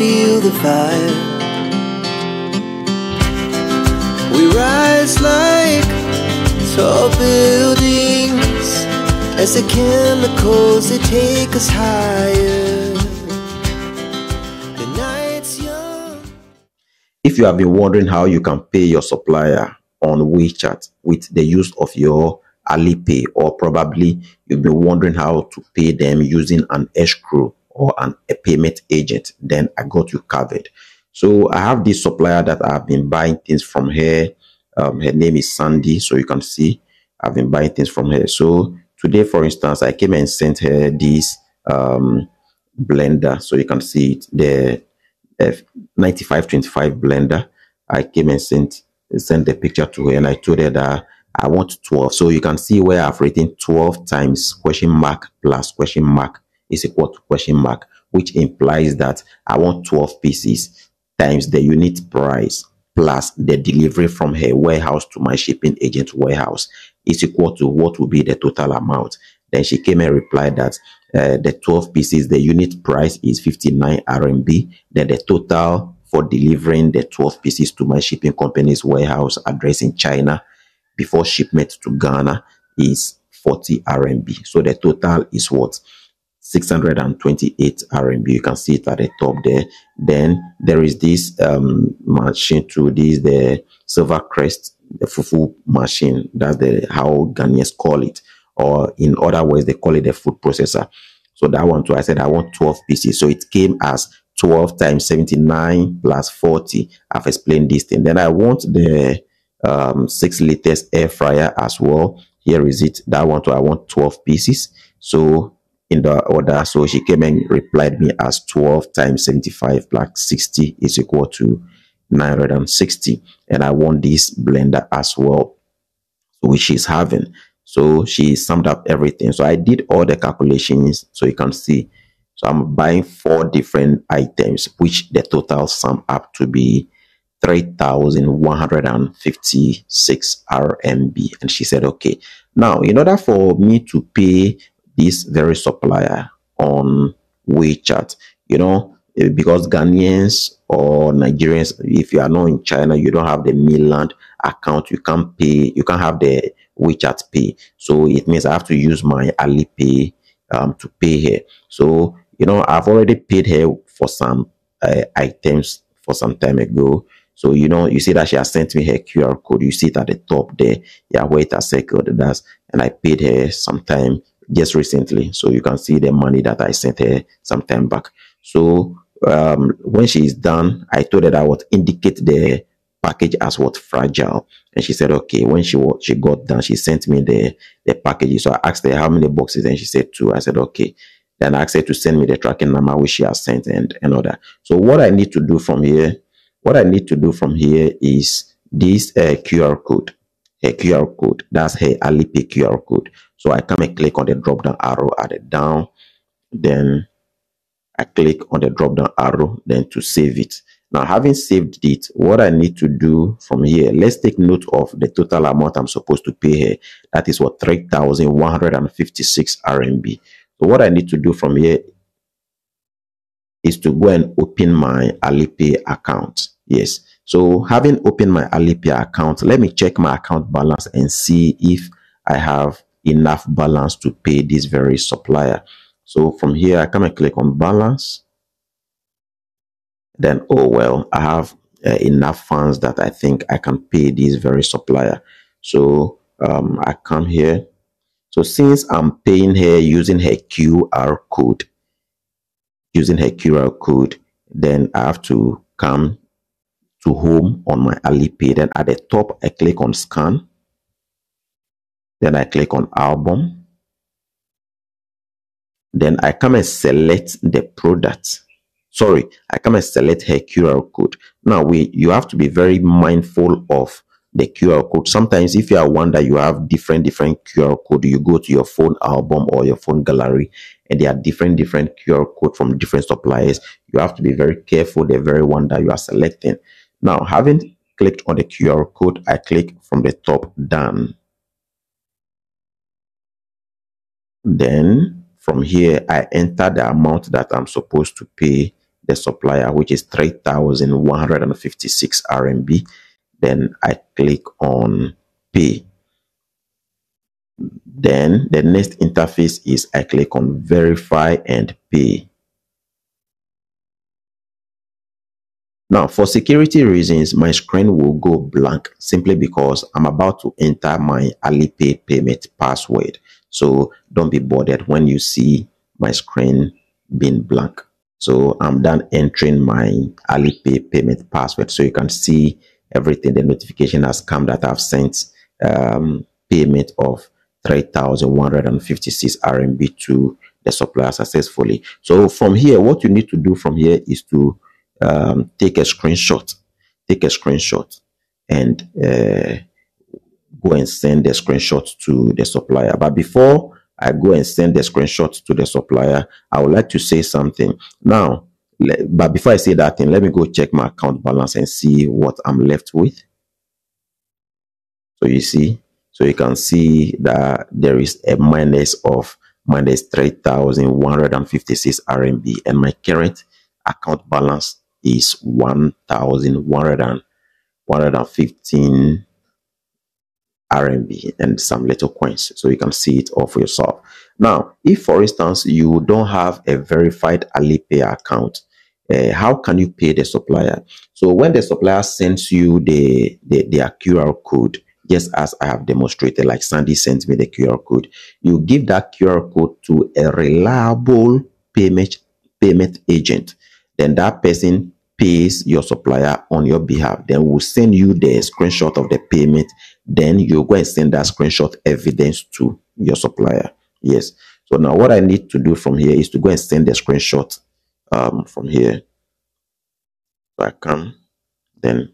feel the fire. We rise like tall buildings as the chemicals, they take us higher. The night's young. If you have been wondering how you can pay your supplier on WeChat with the use of your Alipay, or probably you've been wondering how to pay them using an escrow or a payment agent, then I got you covered. So I have this supplier that I've been buying things from her. Her name is Sandy, so you can see I've been buying things from her. So today, for instance, I came and sent her this blender, so you can see it, the F9525 blender. I came and sent the picture to her, and I told her that I want 12. So you can see where I've written 12 times question mark plus question mark is equal to question mark, which implies that I want 12 pieces times the unit price plus the delivery from her warehouse to my shipping agent warehouse is equal to what will be the total amount. Then she came and replied that the 12 pieces, the unit price is 59 RMB. Then the total for delivering the 12 pieces to my shipping company's warehouse address in China before shipment to Ghana is 40 RMB. So the total is what? 628 RMB. You can see it at the top there. Then there is this machine to this, the Silver Crest, the fufu machine. That's how Ghanaians call it, or in other words, they call it the food processor. So that one too, I said I want 12 pieces. So it came as 12 times 79 plus 40. I've explained this thing. Then I want the 6 liters air fryer as well. Here is it. That one too, I want 12 pieces. So in the order, so she came and replied me as 12 times 75 plus 60 is equal to 960. And I want this blender as well, which she's having. So she summed up everything. So I did all the calculations, so you can see. So I'm buying 4 different items, which the total sum up to be 3,156 RMB. And she said, okay. Now, in order for me to pay this very supplier on WeChat, you know, because Ghanaians or Nigerians, if you are not in China, you don't have the mainland account, you can't pay, you can't have the WeChat Pay. So it means I have to use my Alipay to pay her. So, you know, I've already paid her for some items for some time ago. So, you know, you see that she has sent me her QR code. You see it at the top there. Yeah, where it has circled. That's, and I paid her sometime just recently. So you can see the money that I sent her some time back. So when she is done, I told her that I would indicate the package as what fragile, and she said okay. When she got done, she sent me the packages. So I asked her how many boxes, and she said 2. I said okay. Then I asked her to send me the tracking number which she has sent and another. So what I need to do from here, is this QR code. Her QR code, that's her Alipay QR code. So I come and click on the drop down arrow at the down, then I click on the drop down arrow, then to save it. Now, having saved it, what I need to do from here, let's take note of the total amount I'm supposed to pay here. That is what, 3,156 RMB. So what I need to do from here is to go and open my Alipay account. Yes. So having opened my Alipay account, let me check my account balance and see if I have enough balance to pay this very supplier. So from here, I come and click on balance. Then, oh, well, I have enough funds that I think I can pay this very supplier. So I come here. So since I'm paying her using her QR code, then I have to come to home on my Alipay. Then at the top, I click on scan. Then I click on album. Then I come and select the product. Sorry, I come and select her QR code. Now, you have to be very mindful of the QR code. Sometimes if you are one that you have different QR code, you go to your phone album or your phone gallery, and there are different QR code from different suppliers. You have to be very careful, the very one that you are selecting. Now, having clicked on the QR code, I click from the top down. Then from here, I enter the amount that I'm supposed to pay the supplier, which is 3,156 RMB. Then I click on Pay. Then the next interface is I click on Verify and Pay. Now, for security reasons, my screen will go blank simply because I'm about to enter my Alipay payment password. So don't be bothered when you see my screen being blank. So I'm done entering my Alipay payment password. So you can see everything. The notification has come that I've sent payment of 3,156 RMB to the supplier successfully. So from here, what you need to do from here is to take a screenshot and go and send the screenshot to the supplier. But before I go and send the screenshot to the supplier, I would like to say something now. But before I say that thing, let me go check my account balance and see what I'm left with. So you see, so you can see that there is a minus of minus 3,156 RMB, and my current account balance is 1,115 RMB and some little coins. So you can see it all for yourself. Now, if for instance you don't have a verified Alipay account, how can you pay the supplier? So when the supplier sends you their QR code, just as I have demonstrated, like Sandy sent me the QR code, you give that QR code to a reliable payment agent. Then that person pays your supplier on your behalf. Then we'll send you the screenshot of the payment. Then you go and send that screenshot evidence to your supplier. Yes. So now what I need to do from here is to go and send the screenshot from here. So I come, then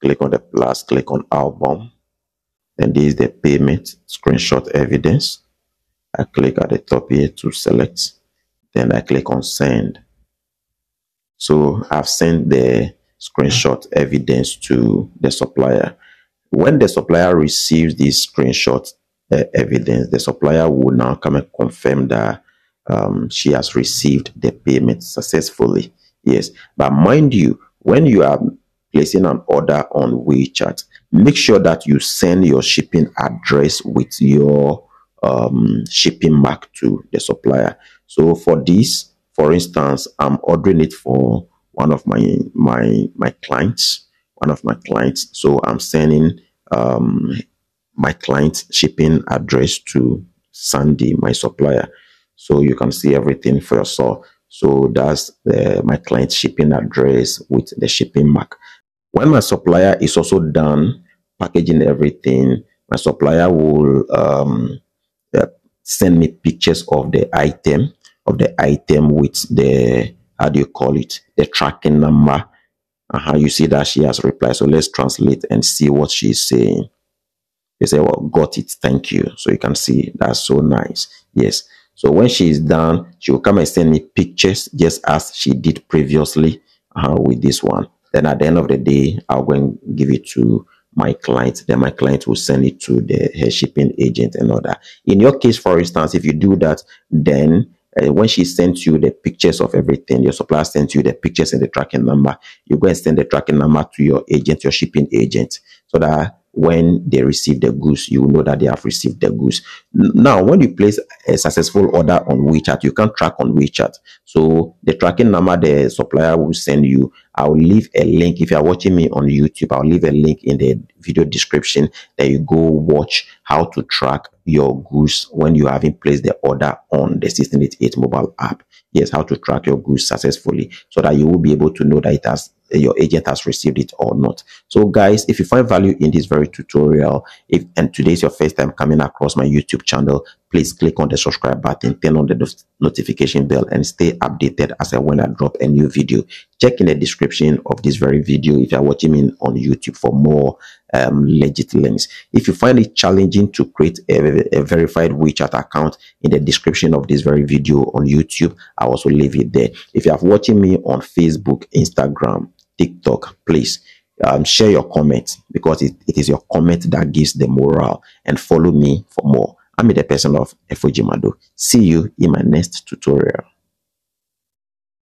click on the plus, click on album. Then this is the payment screenshot evidence. I click at the top here to select. Then I click on send. So I've sent the screenshot evidence to the supplier. When the supplier receives this screenshot evidence, the supplier will now come and confirm that she has received the payment successfully. Yes, but mind you, when you are placing an order on WeChat, make sure that you send your shipping address with your shipping mark to the supplier. So for this, for instance, I'm ordering it for one of my clients, So I'm sending my client's shipping address to Sandy, my supplier. So you can see everything for yourself. So that's my client's shipping address with the shipping mark. When my supplier is also done packaging everything, my supplier will send me pictures of the item with the the tracking number. You see that she has replied. So let's translate and see what she's saying. They say, well, got it, thank you. So you can see that's so nice. Yes. So when she is done, she will come and send me pictures just as she did previously with this one. Then at the end of the day, I'll go and give it to my client. Then my client will send it to her shipping agent and all that. In your case, for instance, if you do that, then when she sends you the pictures of everything, your supplier sends you the pictures and the tracking number, you go and send the tracking number to your agent, your shipping agent, so that when they receive the goods, you know that they have received the goods. Now, when you place a successful order on WeChat, you can track on WeChat. So the tracking number the supplier will send you, I'll leave a link. If you're watching me on YouTube, I'll leave a link in the video description that you go watch how to track your goods when you haven't placed the order on the 1688 mobile app. Yes, how to track your goods successfully, so that you will be able to know that it has, your agent has received it or not. So guys, if you find value in this very tutorial, and today's your first time coming across my YouTube channel, please click on the subscribe button, turn on the notification bell, and stay updated as I when I drop a new video. Check in the description of this very video if you are watching me on YouTube for more legit links. If you find it challenging to create a verified WeChat account, in the description of this very video on YouTube, I also leave it there. If you are watching me on Facebook, Instagram, TikTok, please share your comments, because it is your comment that gives the morale, and follow me for more. I'm the person of Efojimado. See you in my next tutorial.